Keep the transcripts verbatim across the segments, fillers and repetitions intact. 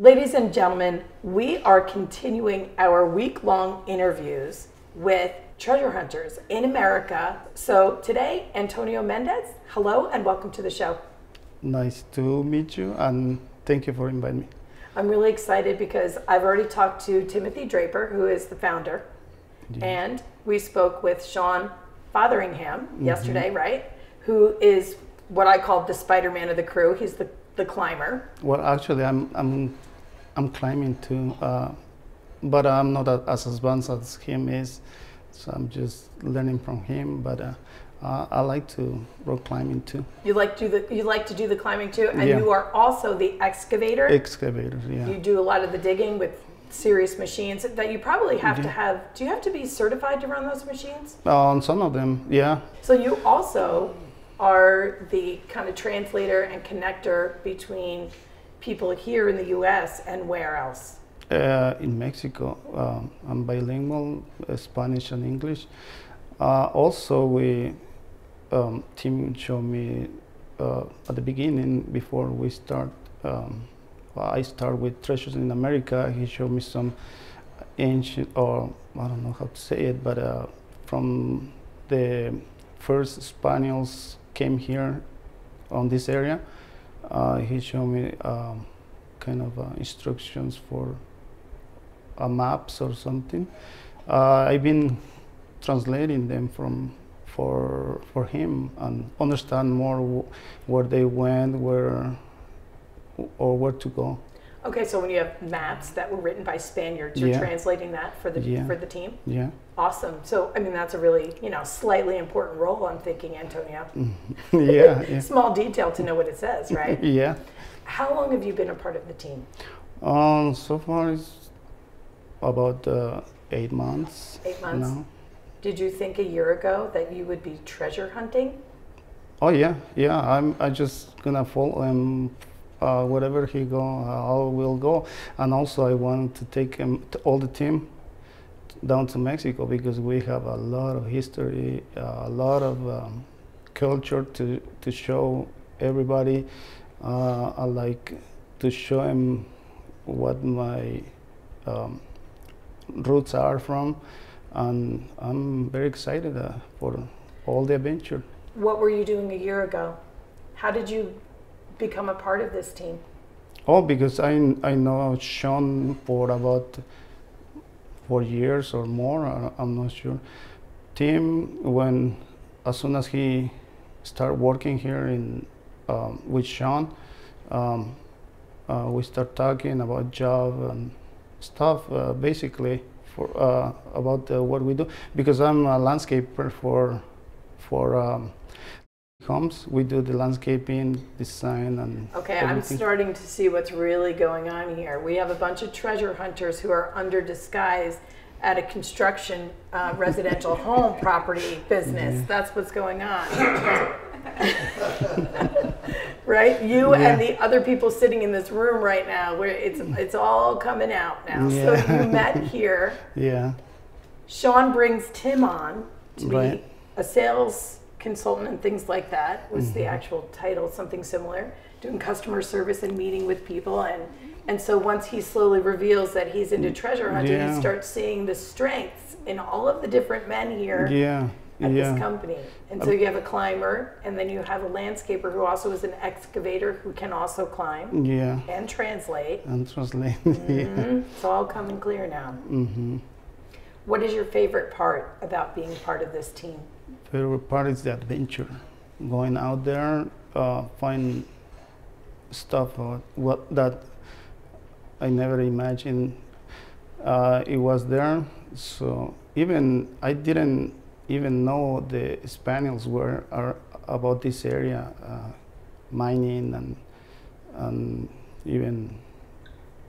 Ladies and gentlemen, we are continuing our week-long interviews with treasure hunters in America. So today, Antonio Mendez, hello and welcome to the show. Nice to meet you and thank you for inviting me. I'm really excited because I've already talked to Timothy Draper, who is the founder, yes. and we spoke with Sean Fotheringham mm-hmm. yesterday, right? Who is what I call the Spider-Man of the crew. He's the, the climber. Well, actually, I'm, I'm, I'm climbing too, uh, but I'm not as advanced as him is. So I'm just learning from him, but uh, uh, I like to rock climbing too. You like to do the you like to do the climbing too, and yeah. you are also the excavator. Excavator, yeah. You do a lot of the digging with serious machines that you probably have yeah. to have. Do you have to be certified to run those machines? On um, some of them, yeah. So you also are the kind of translator and connector between people here in the U S and where else? Uh, in Mexico, um, I'm bilingual, uh, Spanish and English. Uh, also, we um, Tim showed me uh, at the beginning before we start. Um, I start with Treasures in America. He showed me some ancient, or I don't know how to say it, but uh, from the first Spaniards came here on this area. Uh, he showed me um, kind of uh, instructions for. Uh, maps or something. Uh, I've been translating them from for for him and understand more w where they went, where or where to go. Okay, so when you have maps that were written by Spaniards, you're yeah. translating that for the yeah. for the team. Yeah. Awesome. So I mean, that's a really you know slightly important role. I'm thinking, Antonio. yeah, yeah. Small detail to know what it says, right? yeah. How long have you been a part of the team? Um, so far it's. About uh, eight months. Eight months. Now. Did you think a year ago that you would be treasure hunting? Oh yeah, yeah. I'm. I just gonna follow him. Uh, wherever he go, I will go. And also, I want to take him to all the team down to Mexico because we have a lot of history, uh, a lot of um, culture to to show everybody. Uh, I like to show him what my. Um, roots are from, and I'm very excited uh, for all the adventure. What were you doing a year ago? How did you become a part of this team? Oh, because I I know Sean for about four years or more. I, I'm not sure. Tim, when as soon as he started working here in um, with Sean, um, uh, we start talking about job and. Stuff uh, basically for uh, about uh, what we do because I'm a landscaper for for um, homes. We do the landscaping design and okay. Everything. I'm starting to see what's really going on here. We have a bunch of treasure hunters who are under disguise at a construction uh, residential home property business. Yeah. That's what's going on. Right, you yeah. and the other people sitting in this room right now, where it's it's all coming out now. Yeah. So you met here. Yeah. Sean brings Tim on to right. be a sales consultant and things like that. Was mm-hmm. the actual title something similar? Doing customer service and meeting with people, and and so once he slowly reveals that he's into treasure hunting, yeah. he starts seeing the strengths in all of the different men here. Yeah. At yeah. this company. And so you have a climber, and then you have a landscaper who also is an excavator who can also climb yeah. and translate. And translate, mm-hmm. yeah. It's all coming clear now. Mm-hmm. What is your favorite part about being part of this team? Favorite part is the adventure. Going out there, uh, find stuff what that I never imagined uh, it was there. So even I didn't even know the Spaniards were are about this area, uh, mining and and even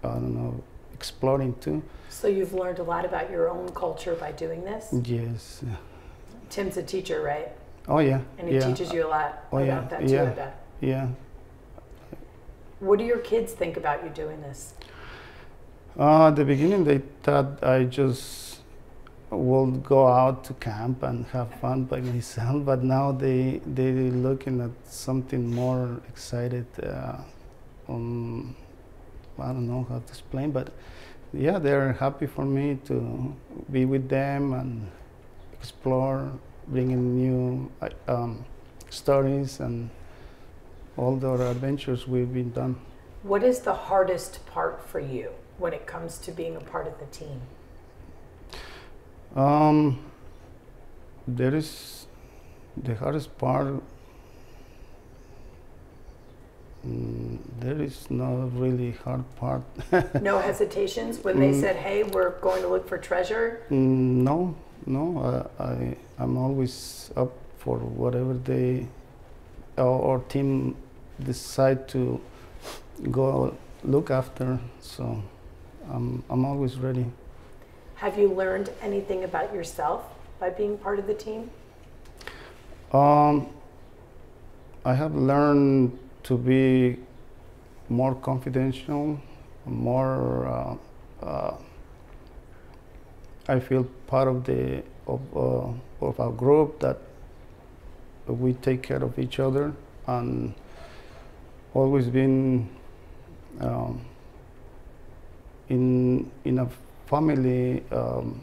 I don't know exploring too. So you've learned a lot about your own culture by doing this. Yes. Tim's a teacher, right? Oh yeah. And he yeah. teaches you a lot oh, about yeah. that too. Yeah. I bet. Yeah. What do your kids think about you doing this? Uh, at the beginning, they thought I just. Will go out to camp and have fun by myself, but now they they looking at something more excited uh, on I don't know how to explain, but yeah, they're happy for me to be with them and explore, bringing new um, stories and all the other adventures we've been done. What is the hardest part for you when it comes to being a part of the team? Um, there is the hardest part. Mm, there is no really hard part. No hesitations when they mm, said, "Hey, we're going to look for treasure." Mm, no, no. I, I I'm always up for whatever they or team decide to go look after. So I'm I'm always ready. Have you learned anything about yourself by being part of the team? Um, I have learned to be more confidential, more. Uh, uh, I feel part of the of uh, of our group, that we take care of each other, and always been um, in in a family, um,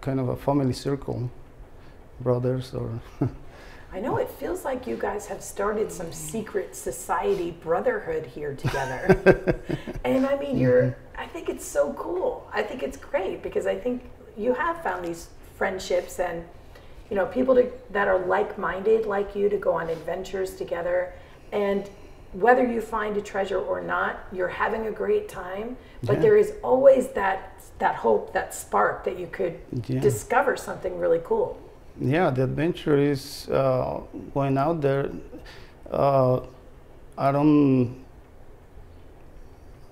kind of a family circle, brothers or. I know it feels like you guys have started some secret society brotherhood here together. And I mean, you're, I think it's so cool. I think it's great because I think you have found these friendships and, you know, people to, that are like-minded like you to go on adventures together. And whether you find a treasure or not, you're having a great time, but yeah. There is always that, that hope, that spark that you could yeah. discover something really cool. Yeah, the adventure is uh, going out there. Uh, I don't,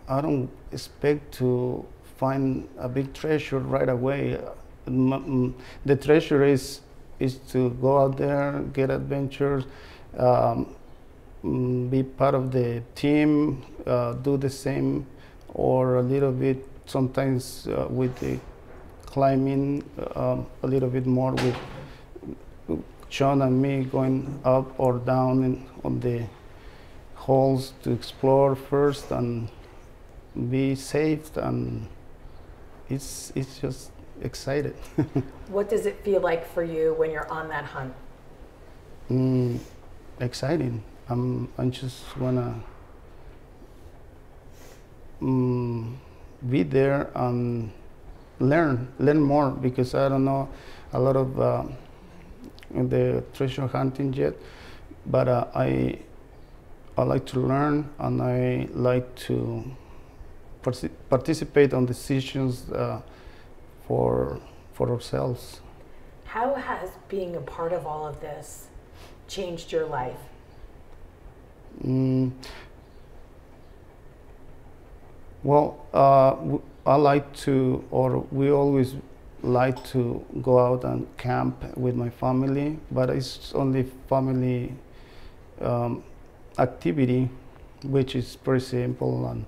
I don't expect to find a big treasure right away. The treasure is is to go out there, get adventures, um, be part of the team, uh, do the same, or a little bit sometimes uh, with the climbing, uh, a little bit more with. Sean and me going up or down in, on the holes to explore first and be safe, and it's it's just excited. What does it feel like for you when you're on that hunt? Mm, exciting. I'm I just wanna mm, be there and learn learn more, because I don't know a lot of. Uh, the treasure hunting yet, but uh, I I like to learn, and I like to partic participate on decisions uh, for for ourselves. How has being a part of all of this changed your life? Mm, well, uh, I like to, or we always like to go out and camp with my family, but it's only family um, activity, which is pretty simple and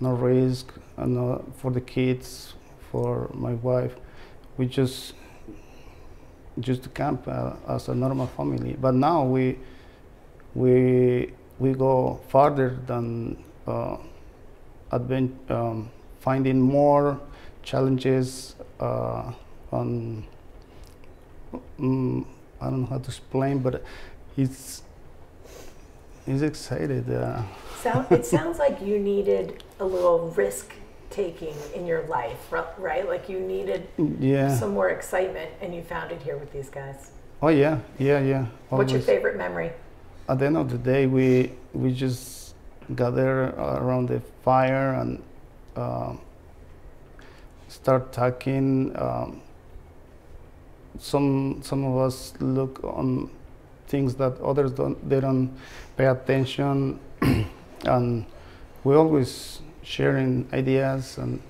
no risk, and uh, for the kids, for my wife. We just just camp uh, as a normal family. But now we we we go farther than uh, advent, um, finding more challenges. Uh, on, um, I don't know how to explain, but he's he's excited. Uh. So it sounds like you needed a little risk taking in your life, right? Like you needed yeah. some more excitement, and you found it here with these guys. Oh yeah, yeah, yeah. Always. What's your favorite memory? At the end of the day, we we just gather around the fire and. Uh, Start talking. Um, some some of us look on things that others don't. They don't pay attention, and we're always sharing ideas and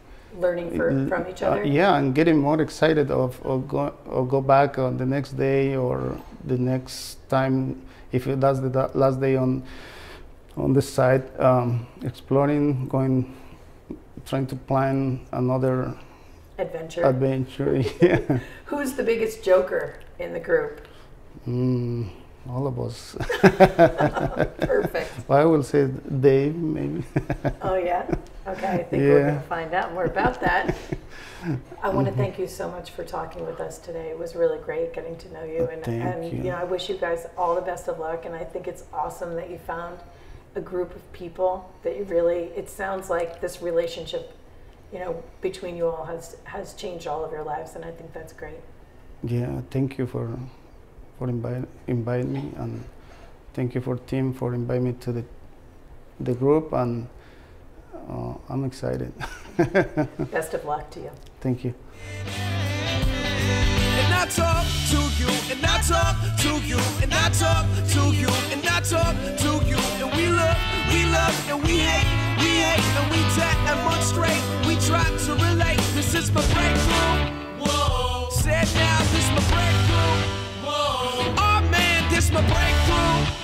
learning for, from each other. Uh, yeah, and getting more excited of or go or go back on the next day or the next time if that's the last day on on the site, um, exploring, going, trying to plan another. Adventure. Adventure, yeah. Who's the biggest joker in the group? Mm, all of us. Perfect. Well, I will say Dave, maybe. Oh, yeah? Okay, I think yeah. we're going to find out more about that. I want to thank you so much for talking with us today. It was really great getting to know you. And, thank and you. you know, I wish you guys all the best of luck. And I think it's awesome that you found a group of people that you really, it sounds like this relationship, you know, between you all has, has changed all of your lives. And I think that's great. Yeah, thank you for... for invite, invite me, and thank you for Tim for inviting me to the the group, and uh, I'm excited. Best of luck to you. Thank you. And I talk to you, and I talk to you, and I talk to you, and I talk to you, and we love, we love, and we hate, we hate, and we tap and run straight. We try to relate. This is my breakthrough. Whoa. Said now, this is my breakthrough. My breakthrough.